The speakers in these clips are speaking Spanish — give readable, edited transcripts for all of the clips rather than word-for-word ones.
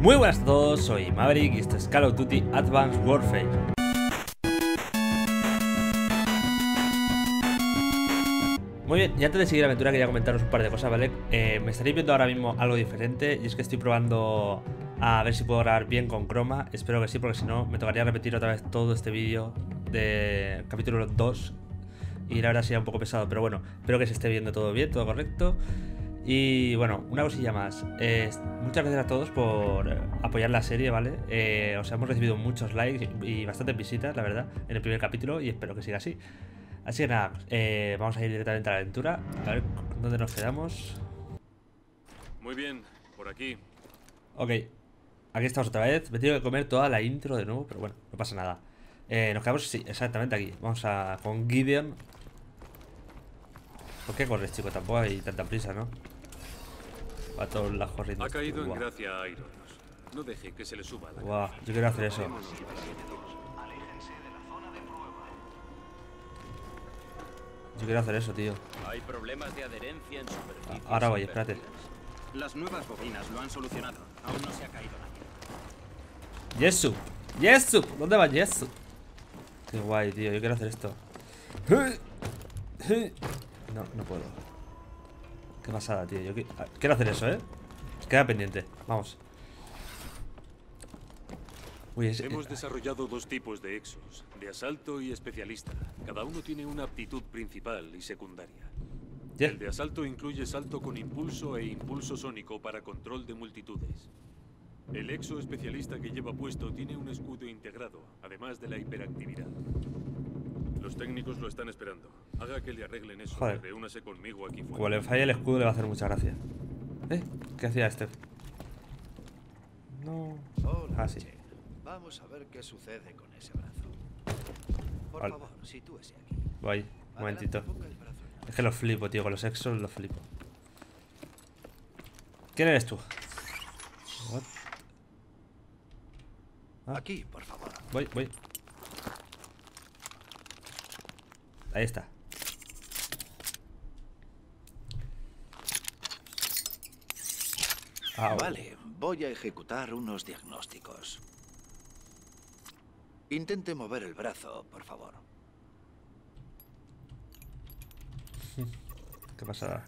Muy buenas a todos, soy Maverick y esto es Call of Duty Advanced Warfare. Muy bien, y antes de seguir la aventura quería comentaros un par de cosas, ¿vale? Me estaréis viendo ahora mismo algo diferente y es que estoy probando a ver si puedo grabar bien con Chroma. Espero que sí, porque si no me tocaría repetir otra vez todo este vídeo de capítulo 2 y la verdad sería un poco pesado, pero bueno, espero que se esté viendo todo bien, todo correcto. Y bueno, una cosilla más, muchas gracias a todos por apoyar la serie, ¿vale? O sea, hemos recibido muchos likes y bastantes visitas, la verdad, en el primer capítulo y espero que siga así. Así que nada, vamos a ir directamente a la aventura, a ver dónde nos quedamos. Muy bien, por aquí. Ok, aquí estamos otra vez, me tengo que comer toda la intro de nuevo, pero bueno, no pasa nada. Nos quedamos, sí, exactamente aquí, vamos a con Gideon. ¿Por qué corres, chico? Tampoco hay tanta prisa, ¿no? A todos los corriendo. Ha caído en gracia a Irons. No deje que se le suba la cabeza. Yo quiero hacer eso. Yo quiero hacer eso, tío. Hay problemas de adherencia en superficies. Ahora voy, espérate. Las nuevas bobinas lo han solucionado. Aún no se ha caído nadie. Yesu. Yesu. ¿Dónde va Yesu? Qué guay, tío. Yo quiero hacer esto. No, no puedo. Qué pasada, tío. Yo quiero hacer eso, ¿eh? Queda pendiente. Vamos. Uy, hemos desarrollado dos tipos de exos, de asalto y especialista. Cada uno tiene una aptitud principal y secundaria. Yeah. El de asalto incluye salto con impulso e impulso sónico para control de multitudes. El exo especialista que lleva puesto tiene un escudo integrado, además de la hiperactividad. Los técnicos lo están esperando. Haga que le arreglen eso. Joder. Reúnase conmigo aquí fuera. Como le falle el escudo le va a hacer mucha gracia. ¿Qué hacía este? No. Ah, sí. Vamos a ver qué sucede con ese brazo. Por favor, sitúese aquí. Voy, un momentito. Es que los flipo, tío. Con los exos los flipo. ¿Quién eres tú? Aquí, por favor. Voy. Ahí está. Vale, voy a ejecutar unos diagnósticos. Intente mover el brazo, por favor. ¿Qué pasada?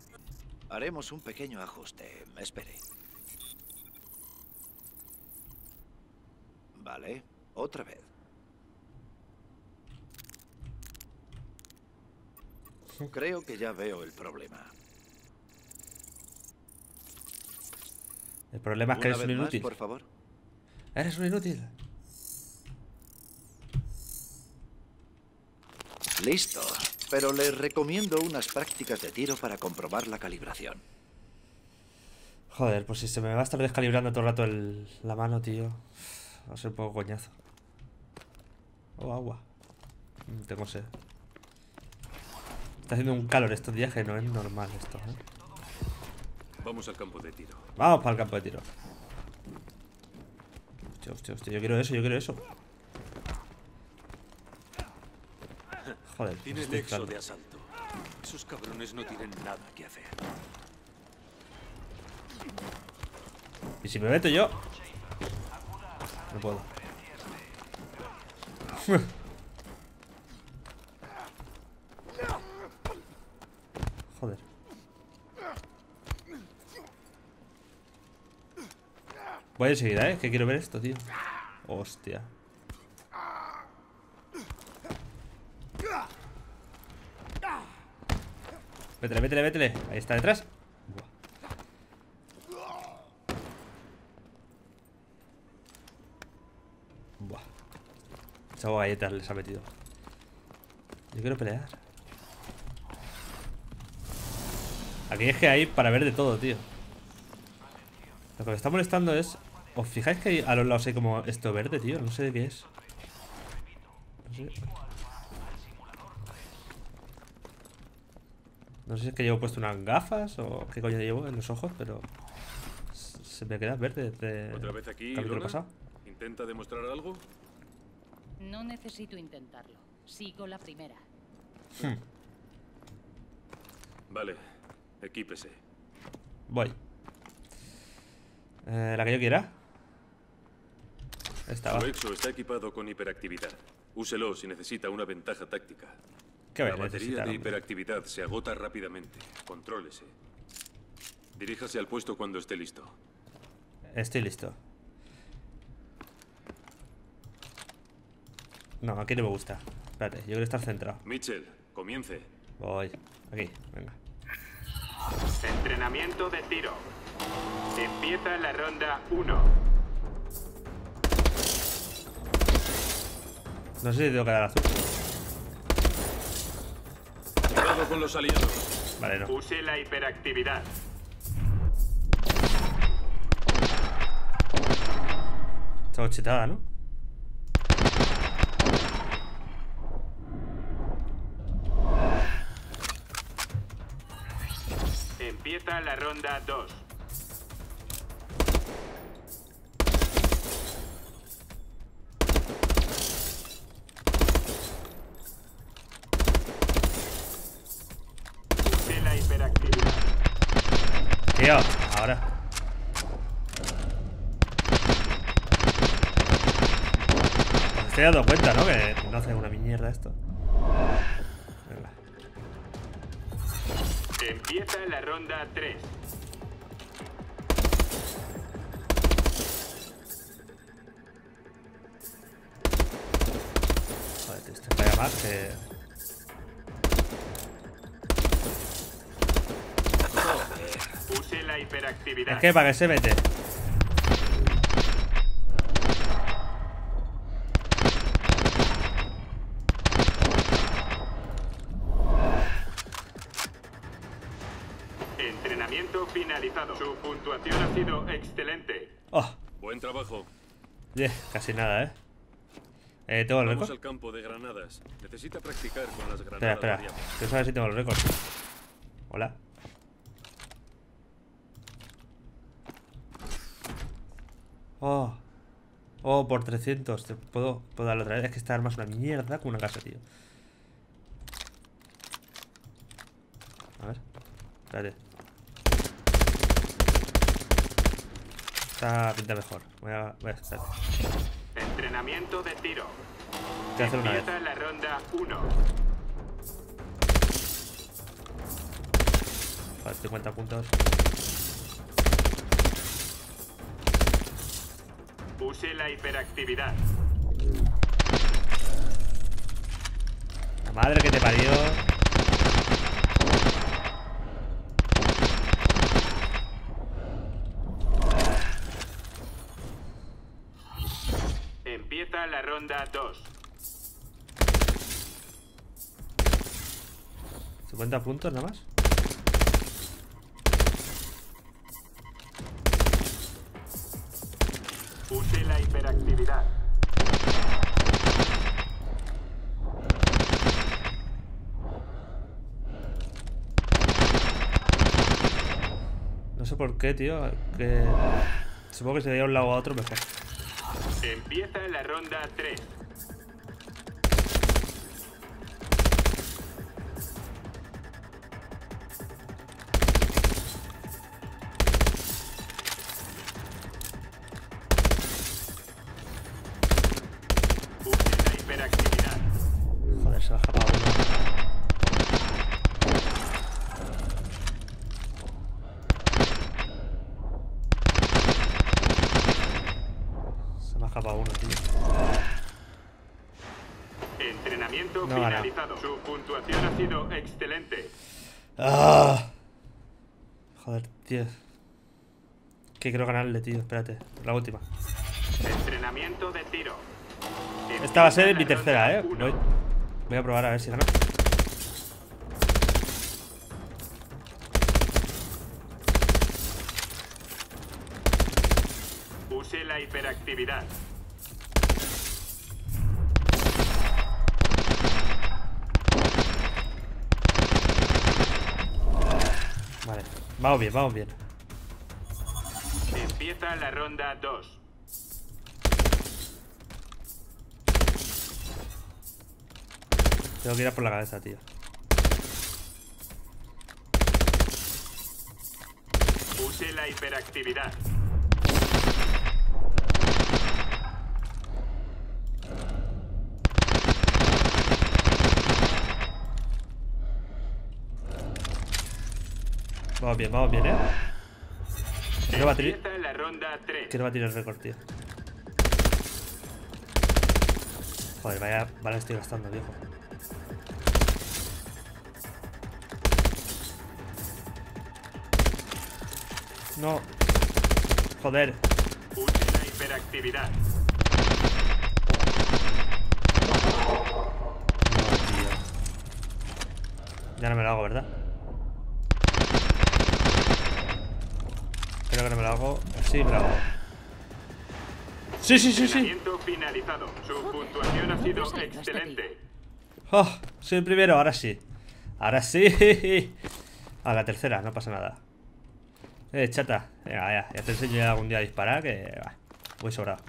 Haremos un pequeño ajuste. Espere. Vale, otra vez. Creo que ya veo el problema. El problema es que eres un inútil. Por favor. Eres un inútil. Listo, pero les recomiendo unas prácticas de tiro para comprobar la calibración. Joder, pues si se me va a estar descalibrando todo el rato la mano, tío. Va a ser un poco coñazo. Oh, agua. Tengo sed. Está haciendo un calor estos días que no es normal esto, ¿eh? Vamos al campo de tiro. Vamos para el campo de tiro. Hostia, hostia, hostia. Yo quiero eso, yo quiero eso. Joder, tiene el exo de asalto. Esos cabrones no tienen nada que hacer. ¿Y si me meto yo? No puedo. Joder. Voy a seguir, ¿eh? Que quiero ver esto, tío. Hostia. Vétele, vétele, vétele. Ahí está detrás. Buah. Esas galletas les ha metido. Yo quiero pelear. Aquí es que hay para ver de todo, tío. Lo que me está molestando es... ¿Os fijáis que a los lados hay como esto verde, tío? No sé de qué es. No sé si es que llevo puesto unas gafas o qué coño llevo en los ojos, pero... Se me queda verde desde el capítulo pasado. ¿Intenta demostrar algo? No necesito intentarlo. Sigo la primera. Vale. Equípese. Voy. La que yo quiera. Estaba. Su exo está equipado con hiperactividad. Úselo si necesita una ventaja táctica. La batería de hiperactividad se agota rápidamente. Contrólese. Diríjase al puesto cuando esté listo. Estoy listo. No, aquí no me gusta. Espérate, yo quiero estar centrado. Mitchell, comience. Voy. Aquí, venga. Entrenamiento de tiro. Empieza la ronda 1. No sé si tengo que dar azul. Cuidado con los aliados. Vale, no. Use la hiperactividad. Está ochetada, ¿no? Empieza la ronda 2. Use la hiperactividad. Tío, ahora. Os estoy dando cuenta, ¿no? Que no hace una mierda esto. Empieza la ronda 3. Joder, te estoy para llamar que... Use la hiperactividad. Es que para que se mete. Su puntuación ha sido excelente. Oh. Buen trabajo. Yeah, casi nada, ¿eh? ¿Tengo el récord? Vamos al campo de granadas. Necesita practicar con las granadas. Espera, espera. Quiero saber si tengo el récord. Hola. Oh. Oh, por 300. Te puedo darlo otra vez. Es que esta arma es una mierda como una casa, tío. A ver. Espérate. Esta pinta mejor. Voy a estar. Entrenamiento de tiro. Voy a hacer una vez. Empieza la ronda 1. Vale, 50 puntos. Use la hiperactividad. La madre que te parió. Empieza la ronda 2. 50 puntos nada más. Use la hiperactividad. No sé por qué, tío. Que... Supongo que se veía de un lado a otro mejor. Empieza la ronda 3. Use la hiperactividad. Joder, se ha escapado uno, tío. Entrenamiento finalizado. Su puntuación ha sido excelente. Ah. Joder, tío. Que quiero ganarle, tío. Espérate. La última. Entrenamiento de tiro. Esta va a ser mi tercera, eh. Voy a probar a ver si gano. Use la hiperactividad. Vale, vamos bien, vamos bien. Empieza la ronda 2. Tengo que ir a por la cabeza, tío. Use la hiperactividad. vamos bien, eh. Quiero batir. Quiero batir el récord, tío. Joder, vaya, vale, estoy gastando, viejo. No. Joder. Última hiperactividad. Ya no me lo hago, ¿verdad? Creo que no me lo hago. Sí, me lo hago. Sí, sí, sí, sí. Finalizado. Su puntuación ha sido excelente. Oh, soy el primero, ahora sí. Ahora sí. A la tercera, no pasa nada. Chata. Venga, ya. Ya te enseño algún día a disparar, que va. Voy sobrado.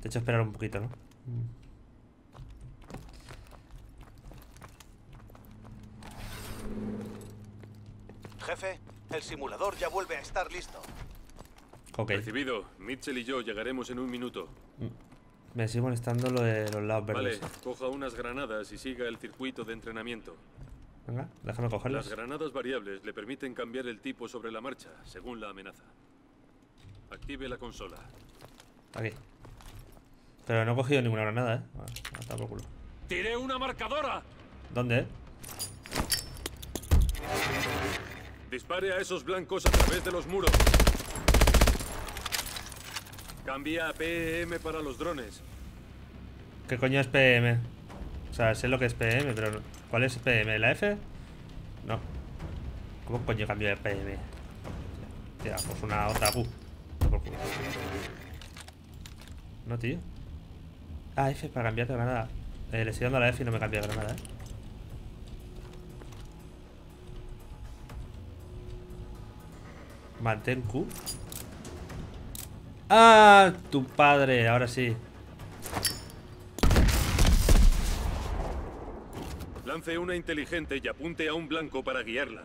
Te he hecho esperar un poquito, ¿no? Jefe, el simulador ya vuelve a estar listo. Okay. Recibido, Mitchell y yo llegaremos en un minuto. Me sigue molestando lo de los lados verdes. Vale, coja unas granadas y siga el circuito de entrenamiento. Venga, déjame cogerlas. Las granadas variables le permiten cambiar el tipo sobre la marcha, según la amenaza. Active la consola. Aquí. Pero no he cogido ninguna granada, eh. Bueno, hasta por culo. ¡Tiré una marcadora! ¿Dónde, eh? Dispare a esos blancos a través de los muros. Cambia a PM para los drones. ¿Qué coño es PM? O sea, sé lo que es PM, pero... ¿Cuál es PM? ¿La F? No. ¿Cómo coño cambio de PM? Tía, pues una otra Q. No, tío. Ah, F para cambiarte de granada. Le estoy dando a la F y no me cambia de granada, eh. Mantén Q. ¡Ah! Tu padre, ahora sí. Lance una inteligente y apunte a un blanco para guiarla.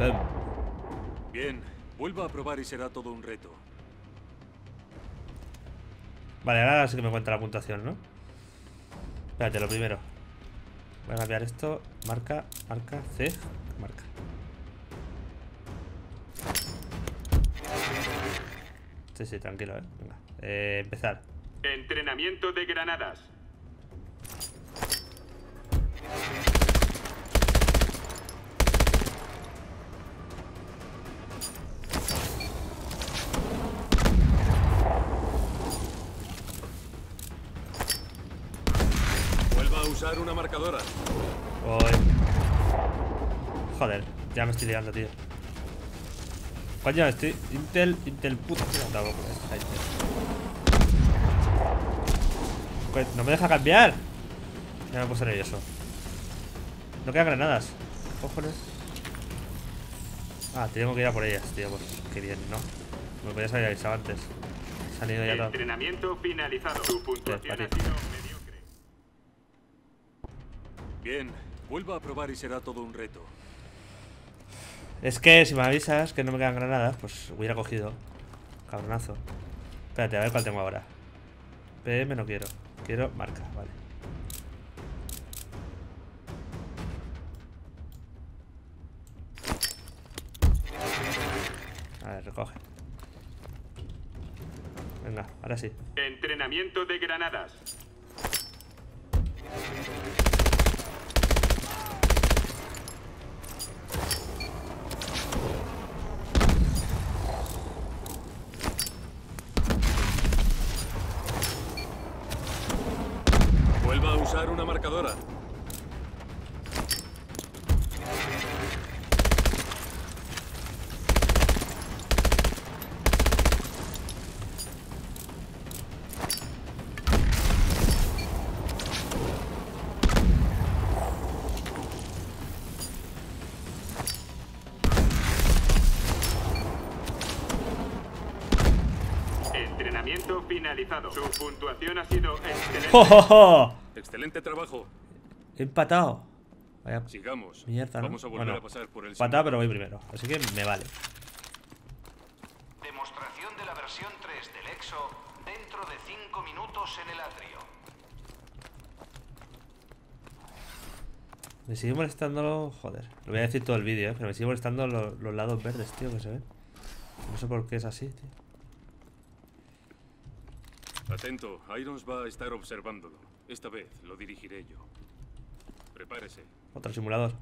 Bam. Bien, vuelva a probar y será todo un reto. Vale, ahora sí que me cuenta la puntuación, ¿no? Espérate, lo primero. Voy a cambiar esto. Marca, marca, C, marca. Sí, sí, tranquilo, eh. Venga. Empezar. Entrenamiento de granadas. Usar una marcadora. Oy. Joder, ya me estoy liando, tío. Coño, estoy... Intel puto. No me deja cambiar. Ya me he puesto nervioso. No quedan granadas. Cojones. Ah, tengo que ir a por ellas, tío. Pues qué bien, ¿no? Me podías haber avisado antes. Se han ido ya todo. Entrenamiento finalizado. Tu puntuación ha sido mediocre. Bien, vuelva a probar y será todo un reto. Es que si me avisas que no me quedan granadas, pues hubiera cogido. Cabronazo. Espérate, a ver cuál tengo ahora. PM no quiero. Quiero marca, vale. A ver, recoge. Venga, ahora sí. Entrenamiento de granadas. Una marcadora. Entrenamiento finalizado. Su puntuación ha sido excelente. ¡Oh, oh, oh! Excelente trabajo. He empatado. Vaya. Sigamos. Mierda, ¿no? Vamos a volver, bueno, a pasar por el empatado, pero voy primero. Así que me vale. Demostración de la versión 3 del EXO dentro de 5 minutos en el atrio. Me sigue molestando... Joder, lo voy a decir todo el vídeo, pero me sigue molestando los lados verdes, tío, que se ven. No sé por qué es así, tío. Atento, Irons va a estar observándolo. Esta vez lo dirigiré yo. Prepárese. Otro simulador.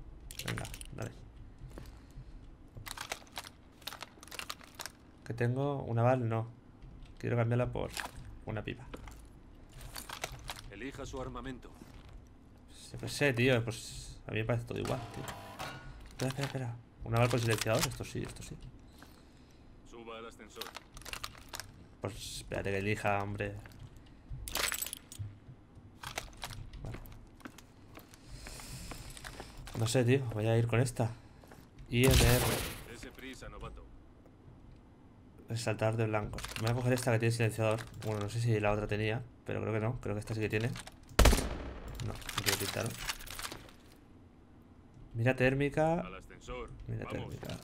Venga, dale. Que tengo una bala, no. Quiero cambiarla por una pipa. Elija su armamento. No sé, tío, pues a mí me parece todo igual, tío. Espera, espera, espera. ¿Una bala con silenciador? Esto sí, esto sí. Suba al ascensor. Pues espérate que elija, hombre. Vale. No sé, tío, voy a ir con esta. IMR. Resaltar de blancos. Me voy a coger esta que tiene silenciador. Bueno, no sé si la otra tenía, pero creo que no. Creo que esta sí que tiene. No, no quiero pintar. Mira térmica. Mira térmica.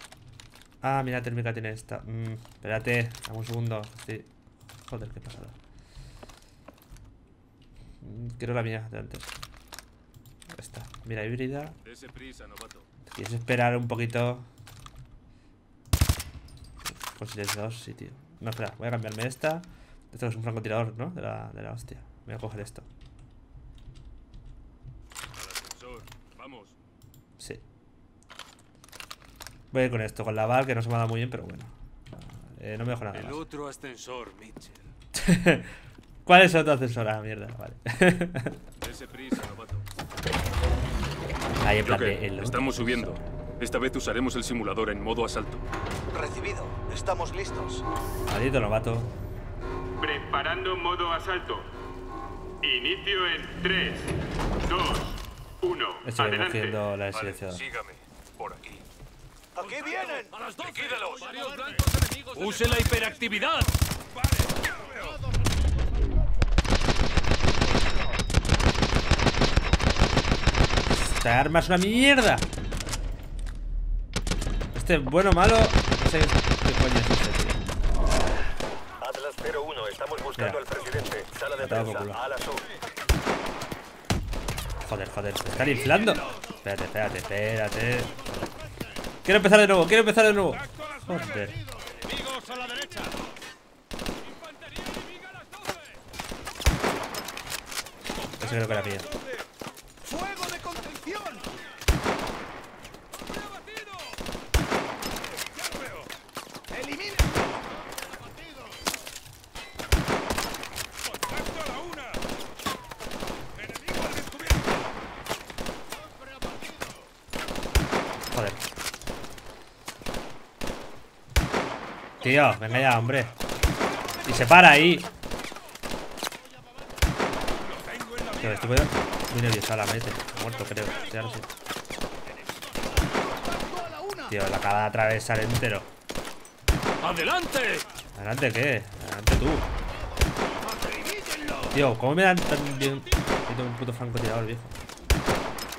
Ah, mira térmica tiene esta. Espérate, dame un segundo. Sí. Joder, qué pasada. Quiero la mía de antes. Esta. Mira híbrida. Te quieres esperar un poquito. Con silenciador, sí, tío. No, espera, voy a cambiarme esta. Esto es un francotirador, ¿no? De la hostia. Voy a coger esto. Sí. Voy a ir con esto, con la bal, que no se me ha dado muy bien, pero bueno. No me dejo nada. El otro ascensor, Mitchell. ¿Cuál es el otro ascensor? Ah, mierda, vale. Ahí en plan de, estamos subiendo. Esta vez usaremos el simulador en modo asalto. Recibido, estamos listos. Maldito novato. Preparando modo asalto. Inicio en 3, 2. Estoy haciendo la silenciadora. Sígame, por aquí. ¡Aquí vienen! ¡A las 12! ¡Use la hiperactividad! ¡Esta arma es una mierda! Este bueno malo... No sé qué coño es este, tío. Atlas 01, estamos buscando al presidente. Sala de prensa, a la sur. Joder, joder, se están inflando. Espérate, espérate, espérate. Quiero empezar de nuevo, quiero empezar de nuevo. Joder. Eso creo que era mía. Tío, venga ya, hombre. Y se para ahí. Tío, estoy muy nervioso, la mete. Muerto, creo. Ya no sé. Tío, lo acaba de atravesar entero. ¡Adelante! ¿Adelante qué? Adelante tú. Tío, ¿cómo me dan tan bien? Yo tengo un puto francotirador, viejo.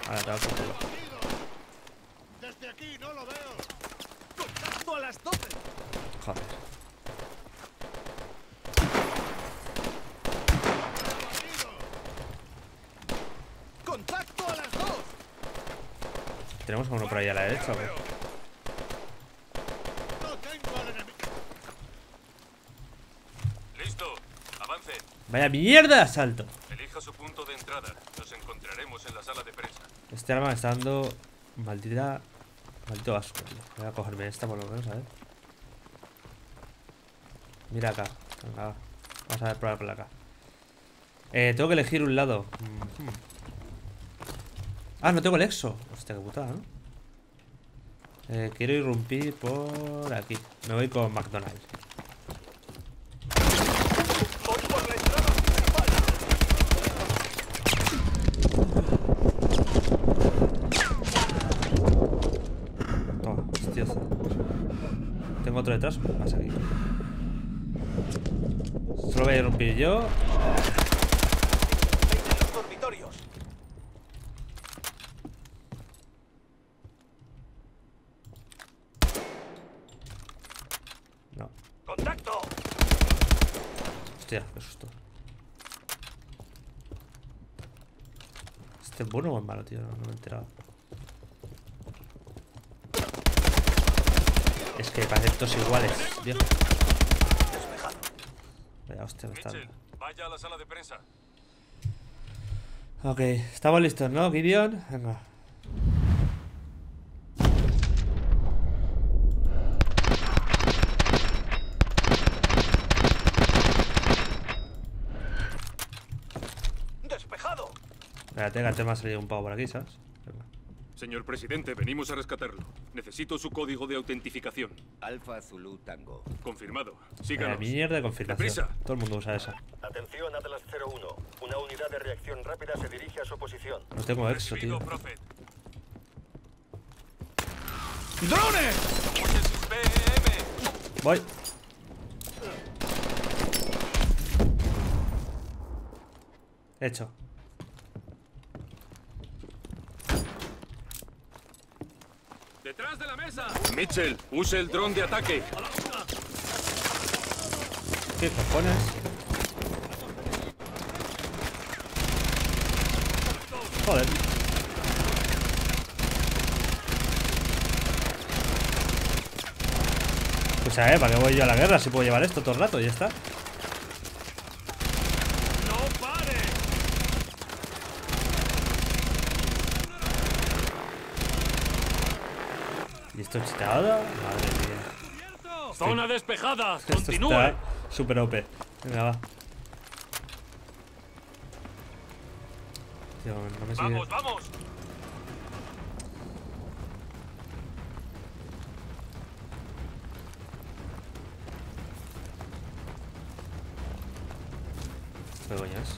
Ahora te va a coger. Contacto a las 2. Tenemos uno por ahí a la derecha, güey. Listo, avance. Vaya mierda, asalto. Elija su punto de entrada. Nos encontraremos en la sala de prensa. Este arma me está dando maldita, maldito asco, tío. Voy a cogerme esta por lo menos, a ver. Mira acá, venga, vamos a probar por acá. Tengo que elegir un lado. Ah, no tengo el exo. Hostia, qué putada, ¿no? Quiero irrumpir por aquí. Me voy con McDonald's. Toma, hostia. Tengo otro detrás, más aquí. Solo voy a irrumpir yo. No. ¡Contacto! Hostia, qué susto. ¿Este es bueno o es malo, tío? No me he enterado. Es que parecen todos iguales, viejo. Vaya hostia, Mitchell, vaya a la sala de prensa. Ok, estamos listos, ¿no, Gideon? Venga. ¡Despejado! Espérate, que me ha salido un pavo por aquí, ¿sabes? Venga. Señor presidente, venimos a rescatarlo. Necesito su código de autentificación. Alfa Zulu Tango. Confirmado. Síganos. Mierda de confirmación. Todo el mundo usa esa. Atención, Atlas 01. Una unidad de reacción rápida se dirige a su posición. No tengo eso, tío. ¡Drones! Voy. Hecho. ¡Detrás de la mesa! Mitchell, use el dron de ataque. ¿Qué cojones? Joder. Pues a ver, ¿para qué voy yo a la guerra? Si puedo llevar esto todo el rato, ya está. ¡No pare! ¿Y esto está ahora? Madre mía. ¡Zona despejada! Esto está super OP. Venga, va. Tío, no me sigue. ¡Vamos, vamos! ¿Qué coño es?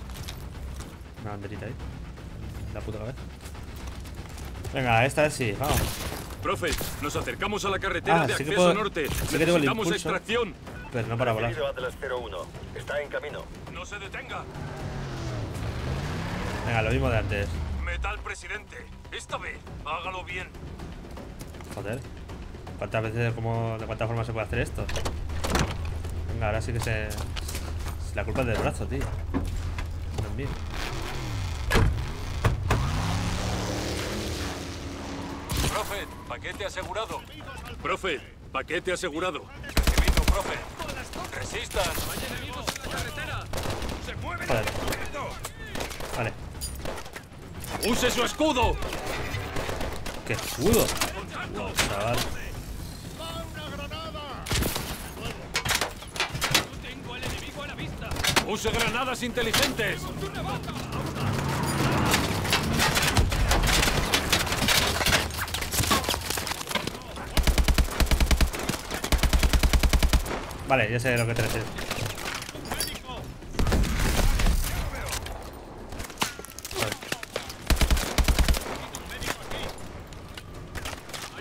Una banderita ahí. La puta cabeza. Venga, esta vez sí, vamos. Profe, nos acercamos a la carretera de acceso norte. Necesitamos extracción. Pero no para volar. Atlas 01. Está en camino. No se detenga. Venga, lo mismo de antes. Metal presidente, esta vez, hágalo bien. Joder. ¿Cuántas veces, de cuánta forma se puede hacer esto? Venga, ahora sí que se... La culpa es del brazo, tío. También. Profe, paquete asegurado. Profe, paquete asegurado. Recibido, profe. Resistan. Vayan amigos en la carretera. Se mueven. Vale. ¡Use su escudo! ¡Qué escudo! Wow, chaval. ¡Use granadas inteligentes! Vale, ya sé de lo que te refieres.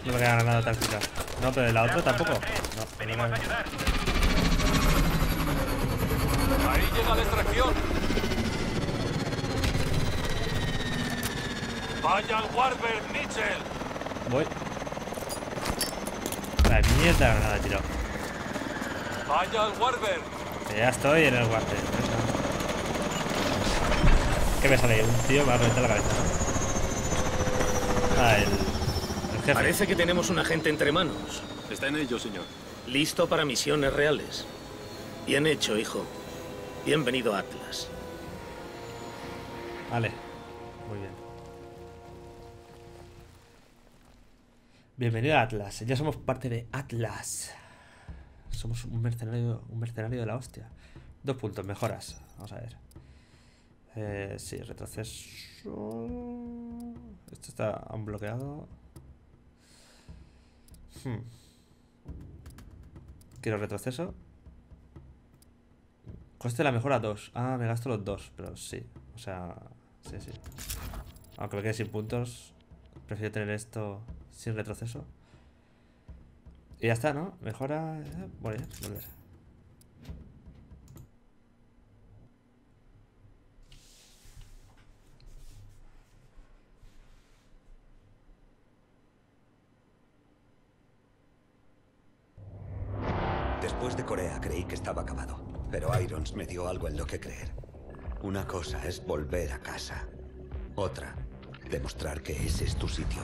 No me queda granada táctica. No, pero de la otra tampoco. No, no. Ahí llega la extracción. Vaya al Warberg, Mitchell. Voy. La mierda de granada tirado. Vaya al Warberg. Ya estoy en el Warberg. ¿Qué me sale? Un tío me va a reventar la cabeza. Ah, el jefe. Parece que tenemos un agente entre manos. Está en ello, señor. Listo para misiones reales. Bien hecho, hijo. Bienvenido a Atlas. Vale, muy bien. Bienvenido a Atlas. Ya somos parte de Atlas. Somos un mercenario de la hostia. 2 puntos, mejoras. Vamos a ver. Sí, retroceso. Esto está aún bloqueado. Quiero retroceso. Coste la mejora 2. Ah, me gasto los 2, pero sí. O sea, sí, sí. Aunque me quede sin puntos, prefiero tener esto sin retroceso. Y ya está, ¿no? Mejora... Bueno, ya, volver. Después de Corea creí que estaba acabado. Pero Irons me dio algo en lo que creer. Una cosa es volver a casa. Otra, demostrar que ese es tu sitio.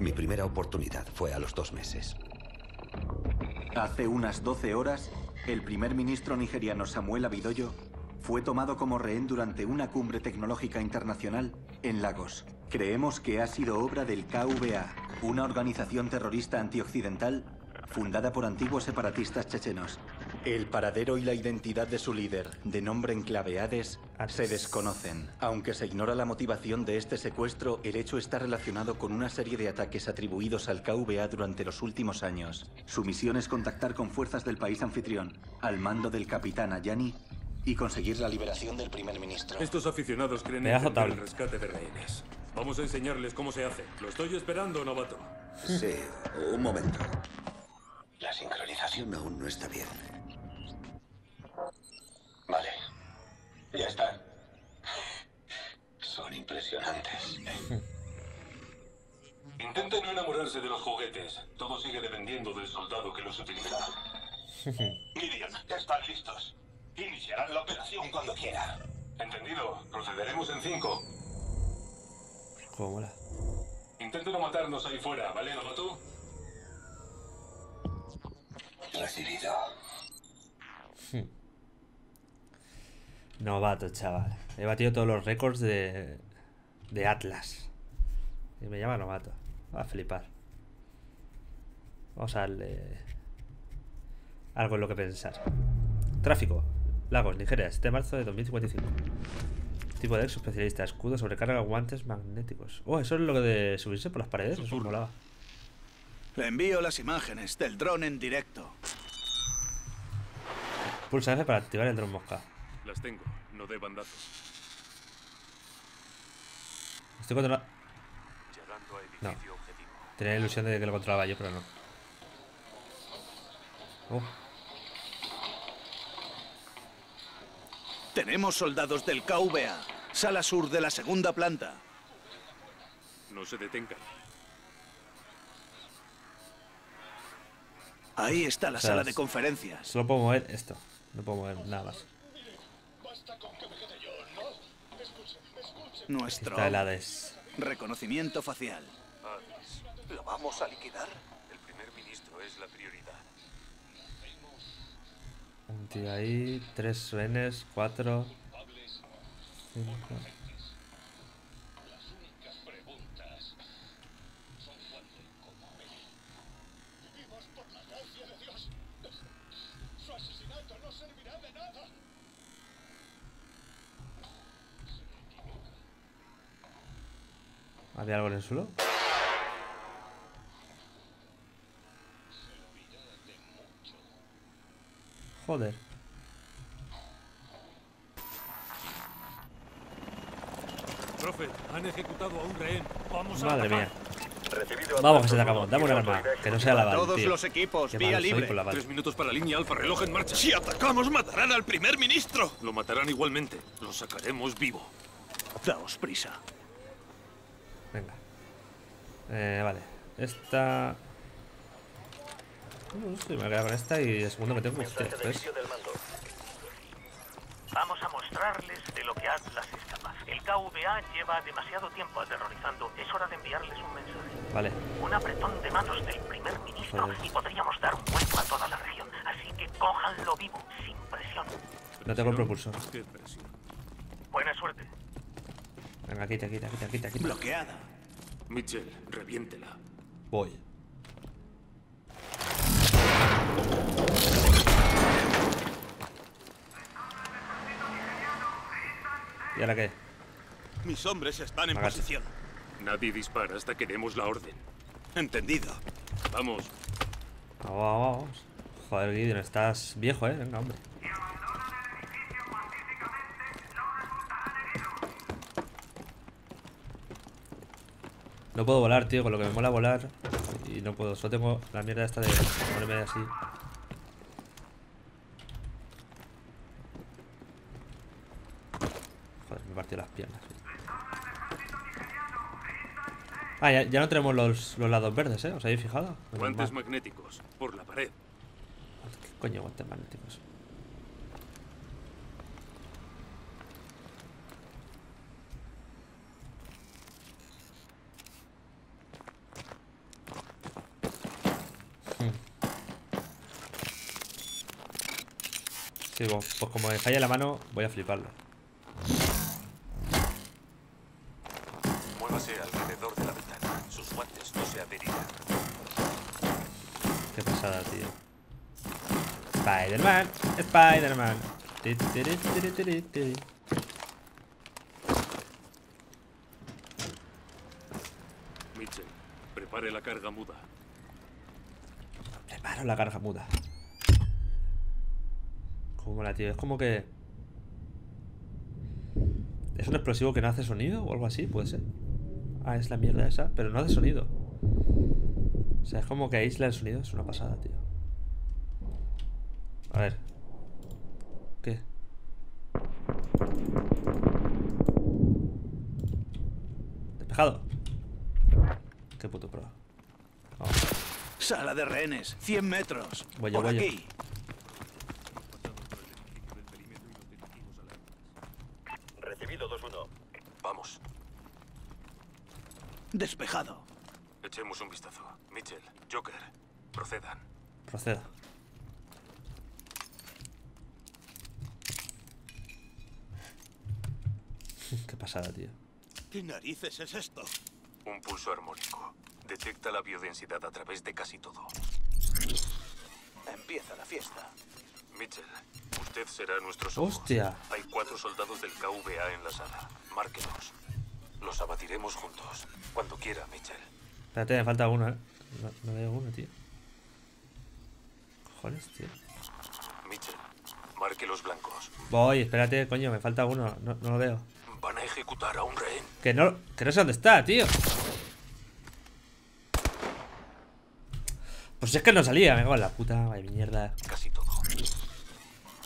Mi primera oportunidad fue a los 2 meses. Hace unas 12 horas, el primer ministro nigeriano Samuel Abidoyo fue tomado como rehén durante una cumbre tecnológica internacional en Lagos. Creemos que ha sido obra del KVA, una organización terrorista antioccidental fundada por antiguos separatistas chechenos. El paradero y la identidad de su líder, de nombre en clave Hades, se desconocen. Aunque se ignora la motivación de este secuestro, el hecho está relacionado con una serie de ataques atribuidos al KVA durante los últimos años. Su misión es contactar con fuerzas del país anfitrión, al mando del capitán Ayani, y conseguir la liberación del primer ministro. Estos aficionados creen en el rescate de rehenes. Vamos a enseñarles cómo se hace. Lo estoy esperando, novato. Sí, un momento. La sincronización aún no está bien. Vale. Ya está. Son impresionantes. Intenta no enamorarse de los juguetes. Todo sigue dependiendo del soldado que los utiliza. Gideon, están listos. Iniciarán la operación cuando quiera. Entendido. Procederemos en 5. Juego mola. Intenta no matarnos ahí fuera, ¿vale, novato? Recibido. Novato, chaval. He batido todos los récords de Atlas. Y me llama novato. Va a flipar. Vamos a darle algo en lo que pensar. Tráfico. Lagos, Nigeria, 7 de marzo de 2055. Tipo de exo especialista. Escudo, sobrecarga, guantes magnéticos. Oh, eso es lo de subirse por las paredes. Eso molaba. Le envío las imágenes del dron en directo. Pulsa F para activar el dron mosca. Las tengo, no deban datos. Estoy controlando. No. Tenía la ilusión de que lo controlaba yo, pero no. Oh. Tenemos soldados del KVA. Sala sur de la segunda planta. No se detengan. Ahí está la sala de conferencias. Solo puedo mover esto. No puedo mover nada más. Nuestro reconocimiento facial. ¿Lo vamos a liquidar? El primer ministro es la prioridad. Un tío ahí, 3 rehenes, 4, 5. ¿Había algo en el suelo? Joder. Profe, han ejecutado a un rehén. Vamos a atacar. Madre mía. Vamos, que se te acabó. Dame una arma. Que no sea la bala. Todos los equipos, vía libre. 3 minutos para línea alfa, reloj en marcha. Si atacamos, matarán al primer ministro. Lo matarán igualmente. Lo sacaremos vivo. Daos prisa. Venga. Vale. Esta. No sé, me voy a quedar con esta y de segundo me tengo que buscar. Vamos a mostrarles de lo que Atlas es capaz. El KVA lleva demasiado tiempo aterrorizando. Es hora de enviarles un mensaje. Vale. Un apretón de manos del primer ministro y podríamos dar un vuelco a toda la región. Así que cójanlo vivo, sin presión. No tengo el propulsor. Buena suerte. Venga, quita. Bloqueada. Mitchell, reviéntela. Voy. ¿Y ahora qué? Mis hombres están en posición. Nadie dispara hasta que demos la orden. Entendido. Vamos. Vamos. Joder, Gideon, estás viejo, ¿eh? Venga, hombre. No puedo volar, tío, con lo que me mola volar. Y no puedo, solo tengo la mierda esta de ponerme así. Joder, me he partido las piernas. Ah, ya no tenemos los lados verdes, ¿eh? ¿Os habéis fijado? Guantes magnéticos, por la pared. ¿Qué coño guantes magnéticos? Sí, pues como me falla la mano, voy a fliparlo. Muévase alrededor de la ventana. Sus guantes no se adherirán. Qué pasada, tío. Spider-Man, Spider-Man. Mitchell, prepare la carga muda. Preparo la carga muda. Como la tío, es como que... ¿Es un explosivo que no hace sonido o algo así? Puede ser. Ah, es la mierda esa, pero no hace sonido. O sea, es como que aísla el sonido. Es una pasada, tío. A ver. ¿Qué? Despejado. Qué puto pro. Oh. Sala de rehenes, 100 metros. Voy yo, voy aquí. Yo. Despejado. Echemos un vistazo. Mitchell, Joker, procedan. Proceda. Qué pasada, tío. ¿Qué narices es esto? Un pulso armónico. Detecta la biodensidad a través de casi todo. Empieza la fiesta. Mitchell, usted será nuestro soldado. ¡Hostia! Hay 4 soldados del KVA en la sala. Márquenos. Los abatiremos juntos. Cuando quiera, Mitchell. Espérate, me falta uno, ¿eh? No veo uno, tío. Cojones, tío. Mitchell, marque los blancos. Voy, espérate, coño, me falta uno. No lo veo. Van a ejecutar a un rehén. Que no sé dónde está, tío. Pues es que no salía, me cago en la puta. Vaya mierda. Casi todo.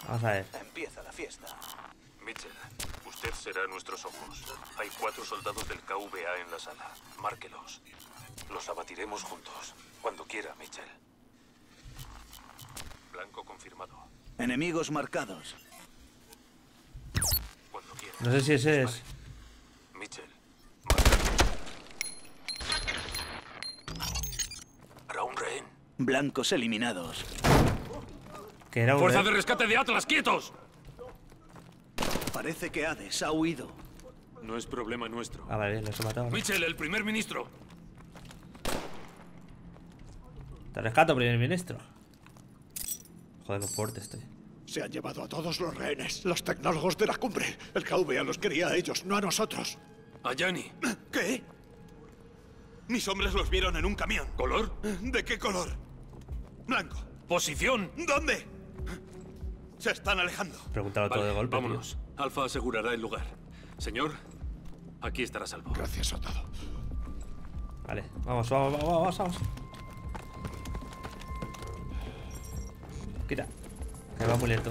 Vamos a ver. Empieza la fiesta. Mitchell, usted será nuestros ojos. Hay 4 soldados del KVA en la sala. Márquelos. Los abatiremos juntos. Cuando quiera, Mitchell. Blanco confirmado. Enemigos marcados. Cuando quiera. No sé si ese es. Mitchell. Era un rehén. Blancos eliminados. Que era un ¡Fuerza de rescate de Atlas, quietos! Parece que Hades ha huido. No es problema nuestro. Ah, vale, los he matado, ¿no? Mitchell, el primer ministro. Te rescato, primer ministro. Joder, qué fuerte estoy. Se han llevado a todos los rehenes, los tecnólogos de la cumbre. El KVA los quería a ellos, no a nosotros. Ayani. ¿Qué? Mis hombres los vieron en un camión. ¿Color? ¿De qué color? Blanco. ¿Posición? ¿Dónde? Se están alejando. Preguntado vale, todo de golpe. Vámonos. Tío. Alfa asegurará el lugar. Señor, aquí estará salvo. Gracias a todo. Vale, vamos. Quita. Que va muy lento.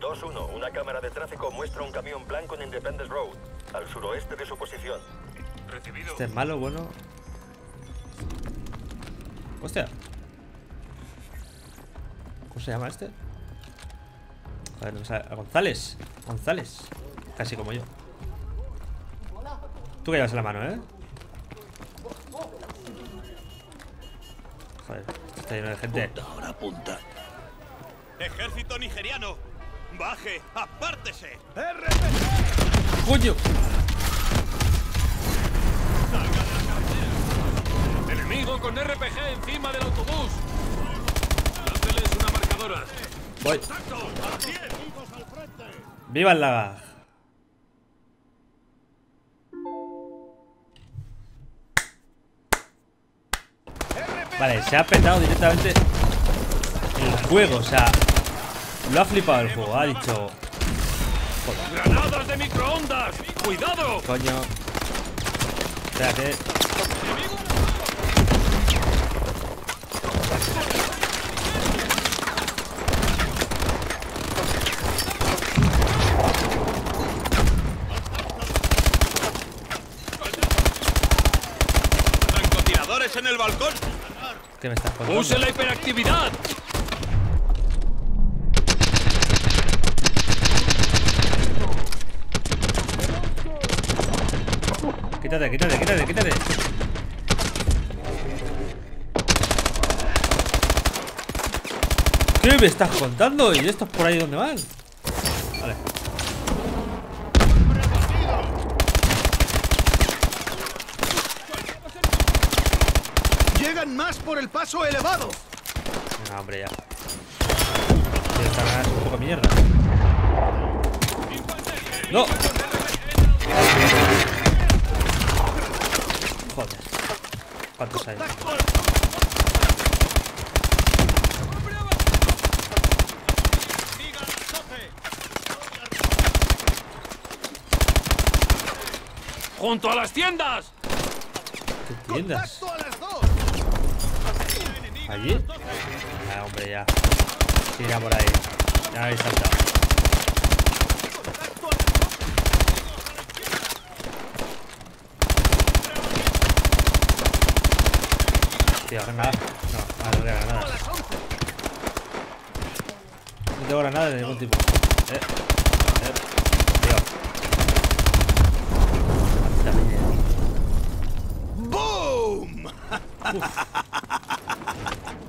2-1. Una cámara de tráfico muestra un camión blanco en Independence Road, al suroeste de su posición. Recibido. Este es malo, bueno. Hostia. ¿Cómo se llama este? Joder, no me sale. González. Casi como yo. Tú que llevas en la mano, ¿eh? Joder, está lleno de gente. Punta, ahora punta. Ejército nigeriano. Baje, apártese. ¡RPG! ¡Coño! Enemigo con RPG encima del autobús. La tele es una marcadora. Voy. ¡Viva el Lagos! Vale, se ha petado directamente el juego, o sea, lo ha flipado el juego, ha dicho. Joder. ¡Granadas de microondas! ¡Cuidado! Coño. Espérate. En el balcón. ¿Qué me estás contando? ¡Use la hiperactividad! Quítate. ¿Qué me estás contando? ¿Y estos por ahí donde van? Vale. ¡Llegan más por el paso elevado! No, hombre, ya. Esta es un poco mierda. ¡No! Joder. ¿Cuántos hay? ¡Junto a las tiendas! ¿Qué tiendas? ¿Allí? Ah, hombre, ya. Tira por ahí. Ya habéis saltado. Tío, granada. No, no tengo granada. No tengo granada de ningún tipo.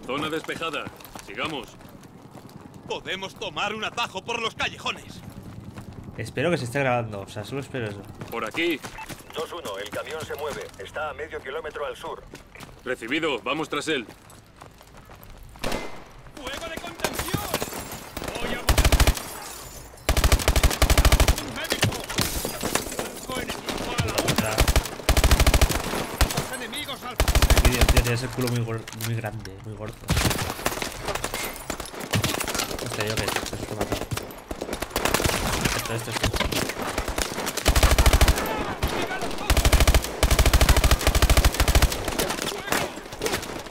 Zona despejada. Sigamos. Podemos tomar un atajo por los callejones. Espero que se esté grabando. O sea, solo espero eso. Por aquí. 2-1. El camión se mueve. Está a medio kilómetro al sur. Recibido. Vamos tras él. ¡Fuego de contención! ¡Voy a votar! ¡Un médico! ¡Enemigos al frente! Tío, tiene ese culo muy grande, muy gordo. Hostia, yo que esto mata. Esto.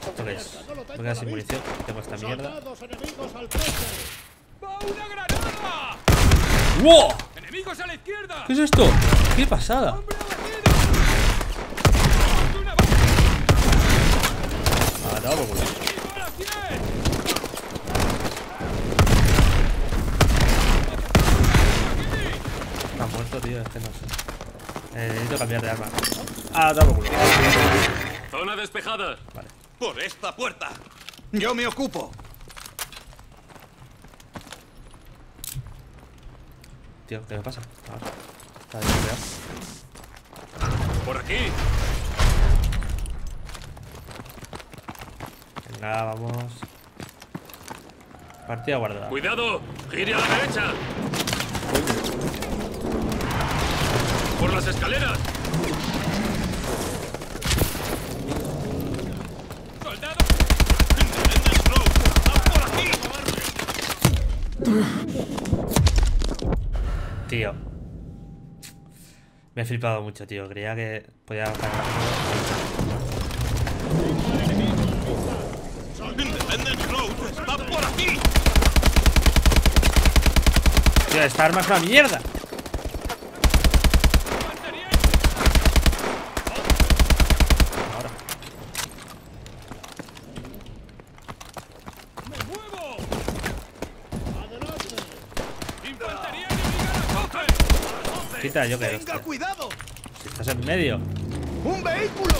¿Esto qué es? Me queda sin munición, tengo esta mierda. ¡Va una granada! ¡Wow! ¡Enemigos a la izquierda! ¿Qué es esto? ¡Qué pasada! No, no, no. Está muerto, tío, este no sé. Necesito cambiar de arma. Ah, dame culo. Zona despejada. Vale. Por esta puerta. Yo me ocupo. Tío, ¿qué me pasa? Está desbloqueado. Por aquí. Nada, vamos. Partida guardada. ¡Cuidado! ¡Gire a la derecha! ¡Por las escaleras! ¡Soldado! ¡Por aquí! Tío. Me he flipado mucho, tío. Creía que podía ganar. ¡Está por aquí! Tío, esta arma es una mierda. Ahora. ¡Me muevo! ¡Adelante! ¡Infantería enemiga la coge! Quita, yo creo. ¡Tenga cuidado! Si estás en medio. ¡Un vehículo!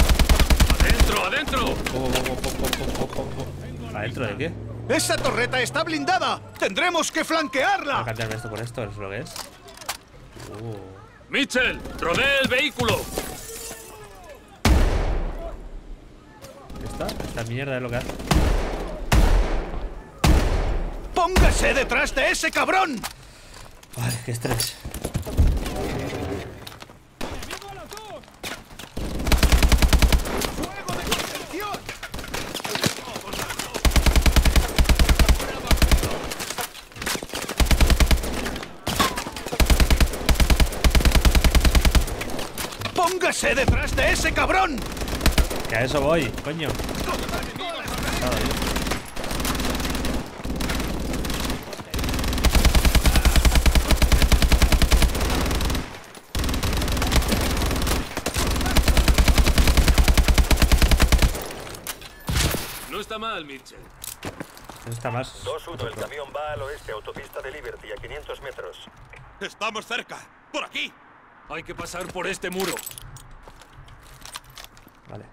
¡Adentro, adentro! ¿Adentro de qué? ¡Esa torreta está blindada! ¡Tendremos que flanquearla! Voy a cambiarme esto por esto, ¿es lo que es? ¡Mitchell! ¡Rodee el vehículo! ¿Qué está? Esta mierda es lo que hace. ¡Póngase detrás de ese cabrón! Vale, qué estrés. ¡Póngase detrás de ese cabrón! Que a eso voy, coño. No está mal, Mitchell. No está mal. 2-1, el camión va al oeste, autopista de Liberty, a 500 metros. Estamos cerca, por aquí. Hay que pasar por este muro. Vale.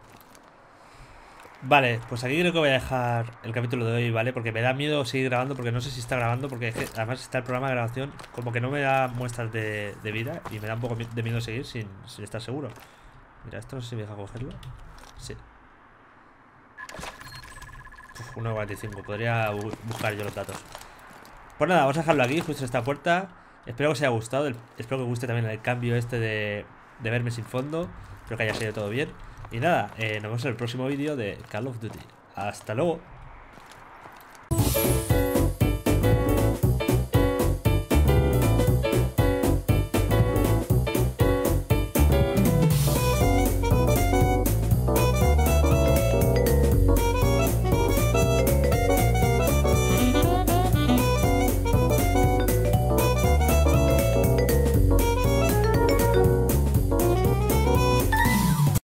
Vale, pues aquí creo que voy a dejar el capítulo de hoy, ¿vale? Porque me da miedo seguir grabando, porque no sé si está grabando, porque además está el programa de grabación, como que no me da muestras de vida y me da un poco de miedo seguir sin estar seguro. Mira, esto no sé si me deja cogerlo. Sí. Uf, 1,45. Podría buscar yo los datos. Pues nada, vamos a dejarlo aquí, justo en esta puerta. Espero que os haya gustado. Espero que os guste también el cambio este de verme sin fondo. Espero que haya salido todo bien. Y nada, nos vemos en el próximo vídeo de Call of Duty. Hasta luego.